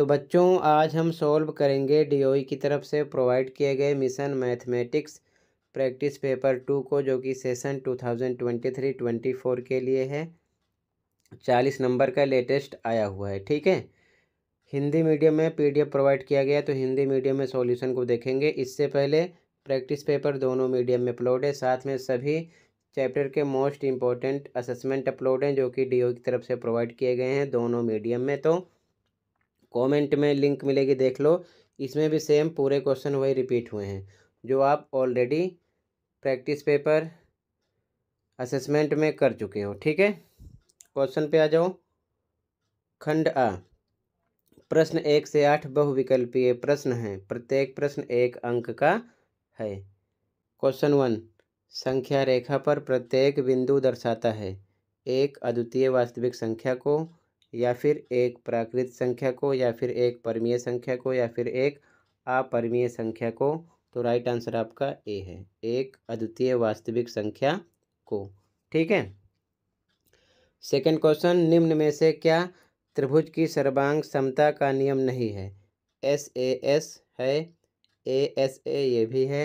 तो बच्चों आज हम सॉल्व करेंगे DOE की तरफ से प्रोवाइड किए गए मिशन मैथमेटिक्स प्रैक्टिस पेपर 2 को, जो कि सेशन 2023-24 के लिए है। 40 नंबर का लेटेस्ट आया हुआ है, ठीक है। हिंदी मीडियम में PDF प्रोवाइड किया गया, तो हिंदी मीडियम में सॉल्यूशन को देखेंगे। इससे पहले प्रैक्टिस पेपर दोनों मीडियम में अपलोड है, साथ में सभी चैप्टर के मोस्ट इम्पॉर्टेंट असेसमेंट अपलोड हैं जो कि DOE की तरफ से प्रोवाइड किए गए हैं दोनों मीडियम में। तो कमेंट में लिंक मिलेगी, देख लो। इसमें भी सेम पूरे क्वेश्चन वही रिपीट हुए हैं जो आप ऑलरेडी प्रैक्टिस पेपर असेसमेंट में कर चुके हो, ठीक है। क्वेश्चन पे आ जाओ। खंड आ, प्रश्न 1 से 8 बहुविकल्पीय प्रश्न हैं, प्रत्येक प्रश्न 1 अंक का है। क्वेश्चन 1, संख्या रेखा पर प्रत्येक बिंदु दर्शाता है एक अद्वितीय वास्तविक संख्या को, या फिर एक प्राकृत संख्या को, या फिर एक परिमेय संख्या को, या फिर एक अपरिमेय संख्या को। तो राइट आंसर आपका ए है, एक अद्वितीय वास्तविक संख्या को, ठीक है। सेकंड क्वेश्चन, निम्न में से क्या त्रिभुज की सर्वांग समता का नियम नहीं है? SAS है, ASA ये भी है,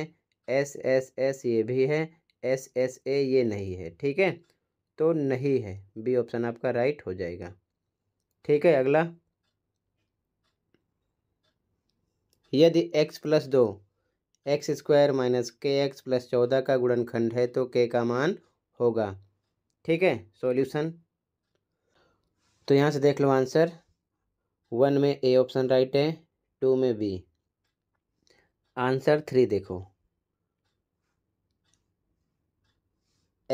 SSS ये भी है, SSA ये नहीं है, ठीक है। तो नहीं है, बी ऑप्शन आपका राइट हो जाएगा, ठीक है। अगला, यदि x + 2 x² - kx + 14 का गुणनखंड है तो k का मान होगा, ठीक है। सॉल्यूशन तो यहाँ से देख लो आंसर। 1 में ए ऑप्शन राइट है, 2 में बी। आंसर 3 देखो,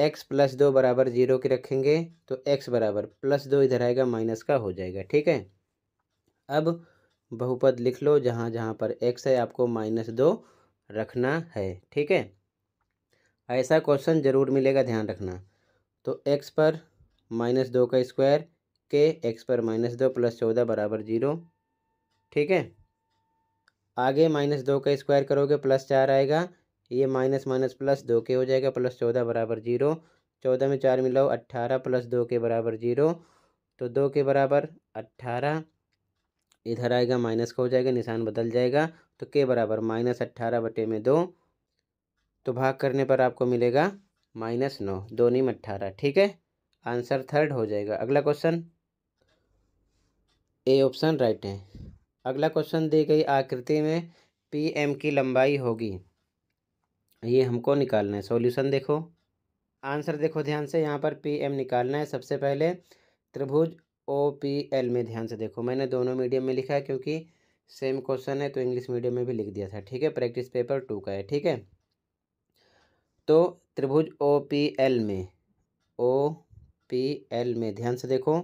x + 2 = 0 के रखेंगे तो x = +2 इधर आएगा माइनस का हो जाएगा, ठीक है। अब बहुपद लिख लो, जहाँ जहाँ पर x है आपको -2 रखना है, ठीक है। ऐसा क्वेश्चन ज़रूर मिलेगा, ध्यान रखना। तो x पर -2 का स्क्वायर के, x पर -2 + 14 = 0, ठीक है। आगे -2 का स्क्वायर करोगे +4 आएगा, ये -- + 2 के हो जाएगा, +14 = 0। 14 में 4 मिलाओ, 18 + 2 के बराबर 0। तो 2 के बराबर 18 इधर आएगा माइनस का हो जाएगा, निशान बदल जाएगा। तो के बराबर -18/2। तो भाग करने पर आपको मिलेगा -9, 2×9 = 18, ठीक है। आंसर 3rd हो जाएगा। अगला क्वेश्चन, ए ऑप्शन राइट है। अगला क्वेश्चन, दी गई आकृति में PM की लंबाई होगी, ये हमको निकालना है। सॉल्यूशन देखो, आंसर देखो ध्यान से। यहाँ पर PM निकालना है। सबसे पहले त्रिभुज OPL में ध्यान से देखो, मैंने दोनों मीडियम में लिखा है क्योंकि सेम क्वेश्चन है, तो इंग्लिश मीडियम में भी लिख दिया था, ठीक है। प्रैक्टिस पेपर 2 का है, ठीक है। तो त्रिभुज OPL में ध्यान से देखो,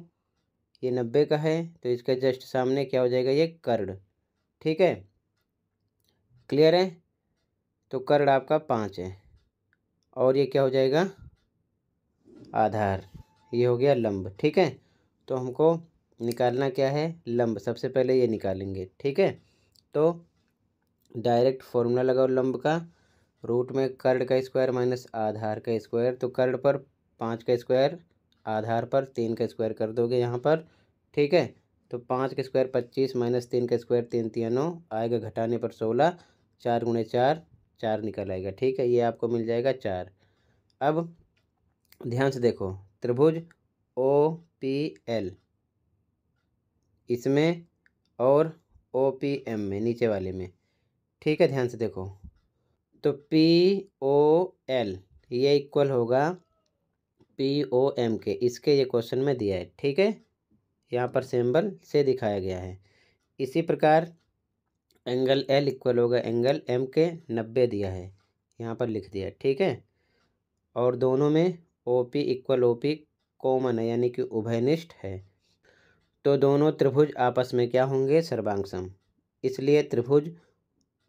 ये 90 का है तो इसके जस्ट सामने क्या हो जाएगा, ये कर्ड, ठीक है। क्लियर है? तो कर्ड आपका 5 है, और ये क्या हो जाएगा, आधार, ये हो गया लंब, ठीक है। तो हमको निकालना क्या है, लंब। सबसे पहले ये निकालेंगे, ठीक है। तो डायरेक्ट फॉर्मूला लगाओ लंब का, रूट में कर्ड का स्क्वायर - आधार का स्क्वायर। तो कर्ड पर 5 का स्क्वायर, आधार पर 3 का स्क्वायर कर दोगे यहाँ पर, ठीक है। तो 5 का स्क्वायर 25 - 3 का स्क्वायर 3×3 = 9 आएगा, घटाने पर 16, 4×4 4 निकल आएगा, ठीक है। ये आपको मिल जाएगा 4। अब ध्यान से देखो, त्रिभुज OPL इसमें और OPM में, नीचे वाले में, ठीक है। ध्यान से देखो, तो POL ये इक्वल होगा POM के, इसके ये क्वेश्चन में दिया है, ठीक है। यहाँ पर सिंबल से दिखाया गया है। इसी प्रकार एंगल L इक्वल होगा एंगल M के, 90 दिया है, यहाँ पर लिख दिया है, ठीक है। और दोनों में OP कॉमन है, यानी कि उभयनिष्ठ है। तो दोनों त्रिभुज आपस में क्या होंगे, सर्वांगसम। इसलिए त्रिभुज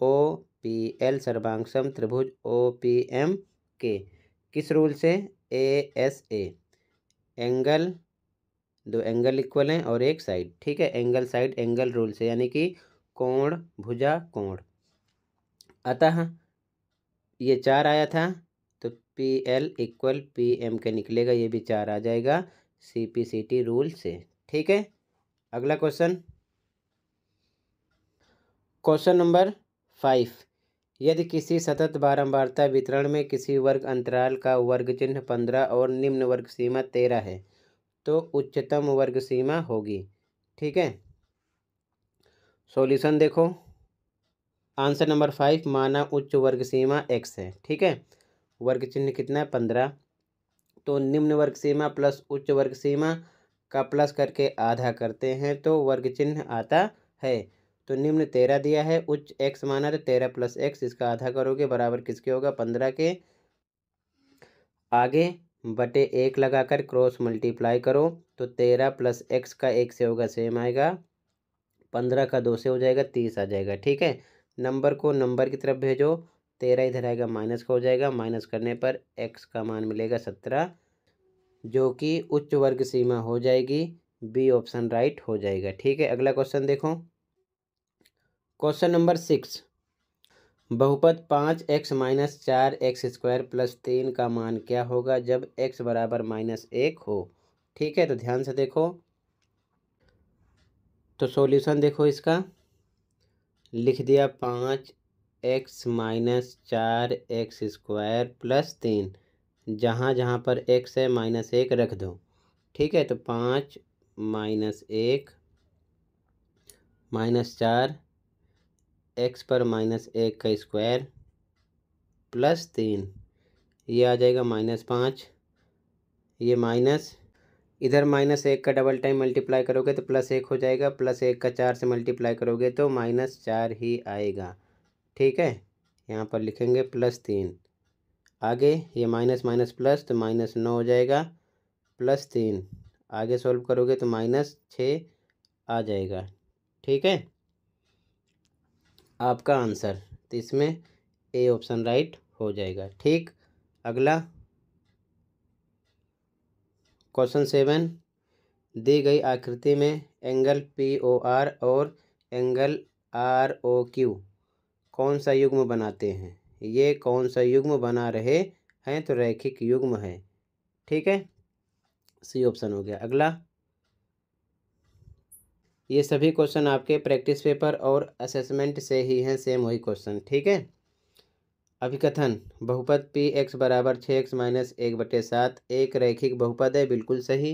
OPL सर्वांगसम त्रिभुज OPM के, किस रूल से, ASA, एंगल, 2 एंगल इक्वल हैं और एक साइड, ठीक है, एंगल साइड एंगल रूल से, यानी कि कोण भुजा कोण। अतः ये 4 आया था, तो PL = PM के निकलेगा, ये भी 4 आ जाएगा CPCT रूल से, ठीक है। अगला क्वेश्चन, क्वेश्चन नंबर 5, यदि किसी सतत बारंबारता वितरण में किसी वर्ग अंतराल का वर्ग चिन्ह 15 और निम्न वर्ग सीमा 13 है तो उच्चतम वर्ग सीमा होगी। ठीक है, सॉल्यूशन देखो। आंसर नंबर 5 माना उच्च वर्ग सीमा x है। ठीक है, वर्ग चिन्ह कितना है 15, तो निम्न वर्ग सीमा प्लस उच्च वर्ग सीमा का प्लस करके आधा करते हैं तो वर्ग चिन्ह आता है। तो निम्न 13 दिया है, उच्च x माना तो 13 + x, इसका आधा करोगे बराबर किसके होगा 15 के, आगे बटे 1 लगाकर क्रॉस मल्टीप्लाई करो तो 13 + x का 1 से होगा सेम आएगा, 15 का 2 से हो जाएगा 30 आ जाएगा। ठीक है, नंबर को नंबर की तरफ भेजो, 13 इधर आएगा माइनस का हो जाएगा, माइनस करने पर x का मान मिलेगा 17 जो कि उच्च वर्ग सीमा हो जाएगी। बी ऑप्शन राइट हो जाएगा। ठीक है, अगला क्वेश्चन देखो। क्वेश्चन नंबर 6, बहुपद 5x - 4x² + 3 का मान क्या होगा जब x = -1 हो। ठीक है, तो ध्यान से देखो, तो सॉल्यूशन देखो इसका। लिख दिया 5x - 4x² + 3, जहाँ जहाँ पर x है -1 रख दो। ठीक है, तो 5 - 1 - 4 x पर -1 का स्क्वायर + 3, ये आ जाएगा -5, ये माइनस, इधर -1 का डबल टाइम मल्टीप्लाई करोगे तो +1 हो जाएगा, +1 का 4 से मल्टीप्लाई करोगे तो -4 ही आएगा। ठीक है, यहाँ पर लिखेंगे +3, आगे ये माइनस प्लस तो -9 हो जाएगा, +3 आगे सॉल्व करोगे तो -6 आ जाएगा। ठीक है, आपका आंसर, तो इसमें ए ऑप्शन राइट हो जाएगा। ठीक, अगला क्वेश्चन 7, दी गई आकृति में एंगल POR और एंगल ROQ कौन सा युग्म बनाते हैं, ये कौन सा युग्म बना रहे हैं, तो रैखिक युग्म है। ठीक है, सी ऑप्शन हो गया। अगला, ये सभी क्वेश्चन आपके प्रैक्टिस पेपर और असेसमेंट से ही हैं, सेम वही क्वेश्चन। ठीक है, अभिकथन, बहुपद px = 6x - 1/7 एक रैखिक बहुपद है, बिल्कुल सही।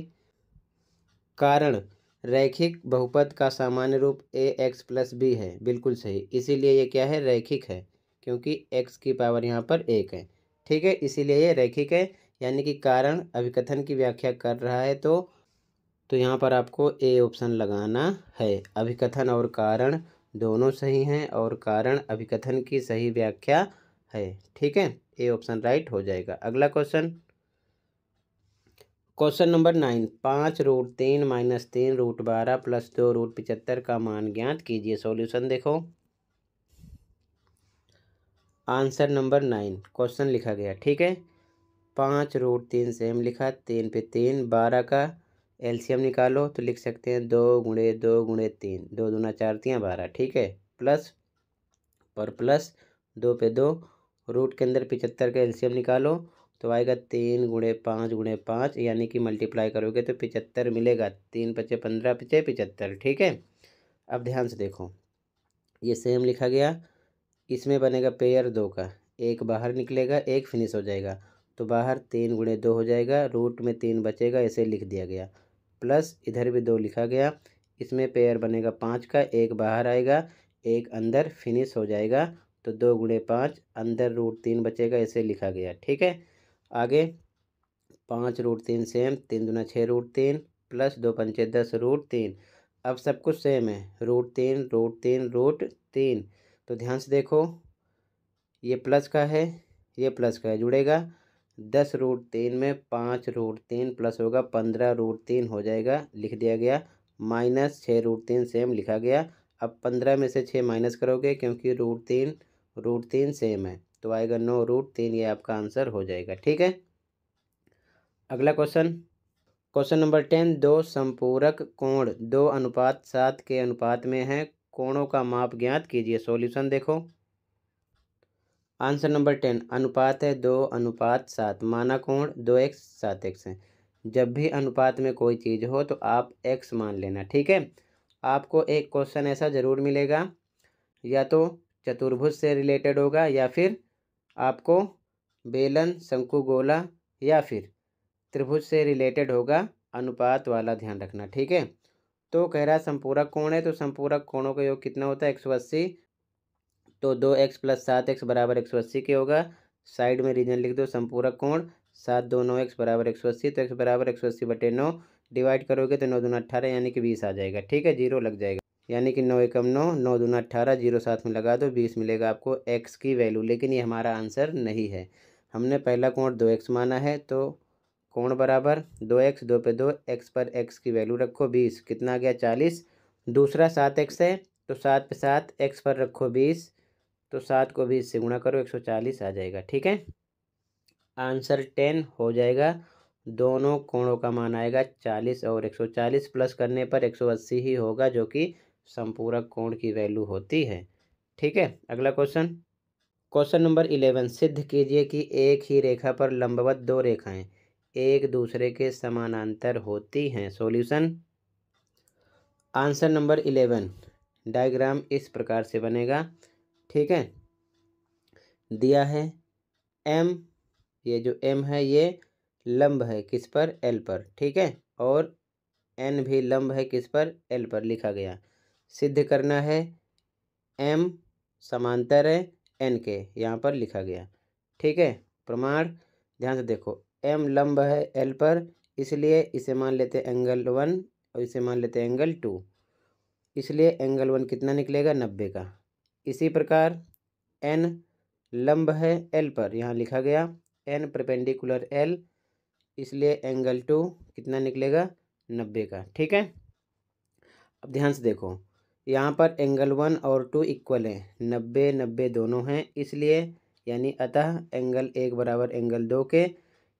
कारण, रैखिक बहुपद का सामान्य रूप ax + b है, बिल्कुल सही, इसीलिए ये क्या है रैखिक है क्योंकि x की पावर यहाँ पर 1 है। ठीक है, इसीलिए ये रैखिक है, यानी कि कारण अभिकथन की व्याख्या कर रहा है, तो यहाँ पर आपको ए ऑप्शन लगाना है। अभिकथन और कारण दोनों सही हैं और कारण अभिकथन की सही व्याख्या है। ठीक है, ए ऑप्शन राइट हो जाएगा। अगला क्वेश्चन, क्वेश्चन नंबर 9, 5√3 - 3√12 + 2√75 का मान ज्ञात कीजिए। सॉल्यूशन देखो। आंसर नंबर 9 क्वेश्चन लिखा गया। ठीक है, 5√3 सेम लिखा, 3 पे 3, 12 का एलसीएम निकालो तो लिख सकते हैं 2 × 2 × 3, 2 दूना 4 × 3 = 12। ठीक है, प्लस पर प्लस, 2 पे 2, रूट के अंदर 75 का एलसीएम निकालो तो आएगा 3 × 5 × 5, यानी कि मल्टीप्लाई करोगे तो 75 मिलेगा, 3 × 5 = 15, 5 × 75। ठीक है, अब ध्यान से देखो, ये सेम लिखा गया, इसमें बनेगा पेयर 2 का, 1 बाहर निकलेगा, 1 फिनिश हो जाएगा, तो बाहर 3 × 2 हो जाएगा, रूट में 3 बचेगा, ऐसे लिख दिया गया, प्लस इधर भी 2 लिखा गया, इसमें पेयर बनेगा 5 का, 1 बाहर आएगा, 1 अंदर फिनिश हो जाएगा, तो 2 × 5 अंदर √3 बचेगा, ऐसे लिखा गया। ठीक है, आगे 5√3 सेम, 3 दूना 6 √3 प्लस 2 × 5 = 10 √3। अब सब कुछ सेम है, √3 √3 √3, तो ध्यान से देखो, ये प्लस का है, ये प्लस का है, जुड़ेगा 10√3 में 5√3 प्लस होगा 15√3 हो जाएगा, लिख दिया गया, -6√3 सेम लिखा गया। अब 15 में से 6 माइनस करोगे क्योंकि √3 √3 सेम है, तो आएगा 9√3, ये आपका आंसर हो जाएगा। ठीक है, अगला क्वेश्चन, क्वेश्चन नंबर 10, 2 संपूरक कोण 2:7 के अनुपात में है, कोणों का माप ज्ञात कीजिए। सॉल्यूशन देखो। आंसर नंबर 10, अनुपात है 2:7, माना कोण 2x 7x है। जब भी अनुपात में कोई चीज़ हो तो आप x मान लेना। ठीक है, आपको एक क्वेश्चन ऐसा ज़रूर मिलेगा या तो चतुर्भुज से रिलेटेड होगा या फिर आपको बेलन, शंकुगोला या फिर त्रिभुज से रिलेटेड होगा। अनुपात वाला ध्यान रखना, ठीक है। तो कह रहा संपूरक कोण है, तो संपूरक कोणों का योग कितना होता है, 180। तो 2x + 7x बराबर 180 के होगा। साइड में रीजन लिख दो, संपूरक कोण 7 × 2 = 9x बराबर 180। तो x बराबर 180/9 डिवाइड करोगे तो 9 दूना 18 यानी कि 20 आ जाएगा, ठीक है। जीरो लग जाएगा यानी कि 9 एकम 9, 9 दूना 18, जीरो साथ में लगा दो, 20 मिलेगा आपको x की वैल्यू। लेकिन ये हमारा आंसर नहीं है, हमने पहला कोण 2x माना है। तो कोण बराबर 2x, 2 पे 2 x पर x की वैल्यू रखो 20, कितना आ गया 40। दूसरा 7x है, तो 7 पे 7 x पर रखो 20, तो 7 को 20 से गुणा करो 140 आ जाएगा, ठीक है। आंसर 10 हो जाएगा। दोनों कोणों का मान आएगा 40 और 140, प्लस करने पर 180 ही होगा जो कि संपूरक कोण की वैल्यू होती है, ठीक है। अगला क्वेश्चन, क्वेश्चन नंबर 11। सिद्ध कीजिए कि एक ही रेखा पर लंबवत दो रेखाएं एक दूसरे के समानांतर होती हैं। सॉल्यूशन। Answer number 11। डायग्राम इस प्रकार से बनेगा, ठीक है। दिया है M, ये जो M है ये लंब है किस पर, L पर, ठीक है। और N भी लंब है किस पर, L पर लिखा गया। सिद्ध करना है M समांतर है N के, यहाँ पर लिखा गया, ठीक है। प्रमाण ध्यान से देखो, M लंब है L पर, इसलिए इसे मान लेते हैं एंगल 1 और इसे मान लेते हैं एंगल 2, इसलिए एंगल 1 कितना निकलेगा 90 का। इसी प्रकार N लंब है L पर, यहाँ लिखा गया N परपेंडिकुलर L, इसलिए एंगल 2 कितना निकलेगा 90 का, ठीक है। अब ध्यान से देखो, यहाँ पर एंगल 1 और 2 इक्वल हैं, 90 90 दोनों हैं, इसलिए यानी अतः एंगल 1 बराबर एंगल 2 के।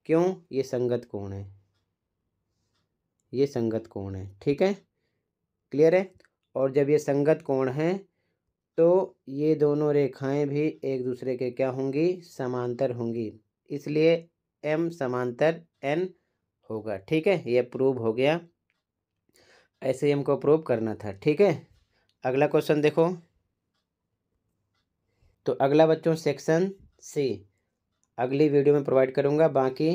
क्यों, ये संगत कोण है, ये संगत कोण है, ठीक है, क्लियर है। और जब ये संगत कोण है तो ये दोनों रेखाएं भी एक दूसरे के क्या होंगी, समांतर होंगी, इसलिए M समांतर N होगा, ठीक है। ये प्रूव हो गया, ऐसे ही हमको प्रूव करना था, ठीक है। अगला क्वेश्चन देखो, तो अगला बच्चों सेक्शन C अगली वीडियो में प्रोवाइड करूँगा। बाकी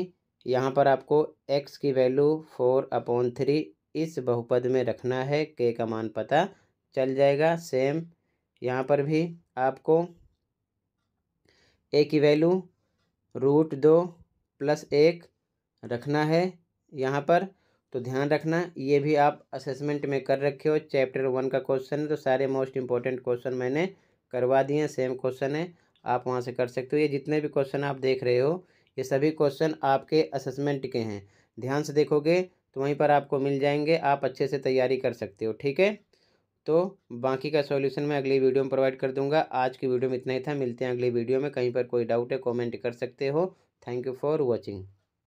यहाँ पर आपको x की वैल्यू 4/3 इस बहुपद में रखना है, k का मान पता चल जाएगा। सेम यहाँ पर भी आपको a की वैल्यू √2 + 1 रखना है यहाँ पर। तो ध्यान रखना, ये भी आप असेसमेंट में कर रखे हो, चैप्टर 1 का क्वेश्चन है, तो सारे मोस्ट इम्पोर्टेंट क्वेश्चन मैंने करवा दिए हैं। सेम क्वेश्चन है, आप वहाँ से कर सकते हो। ये जितने भी क्वेश्चन आप देख रहे हो ये सभी क्वेश्चन आपके असेसमेंट के हैं, ध्यान से देखोगे तो वहीं पर आपको मिल जाएंगे, आप अच्छे से तैयारी कर सकते हो, ठीक है। तो बाकी का सॉल्यूशन मैं अगली वीडियो में प्रोवाइड कर दूंगा। आज की वीडियो में इतना ही था, मिलते हैं अगली वीडियो में। कहीं पर कोई डाउट है कमेंट कर सकते हो। Thank you for watching.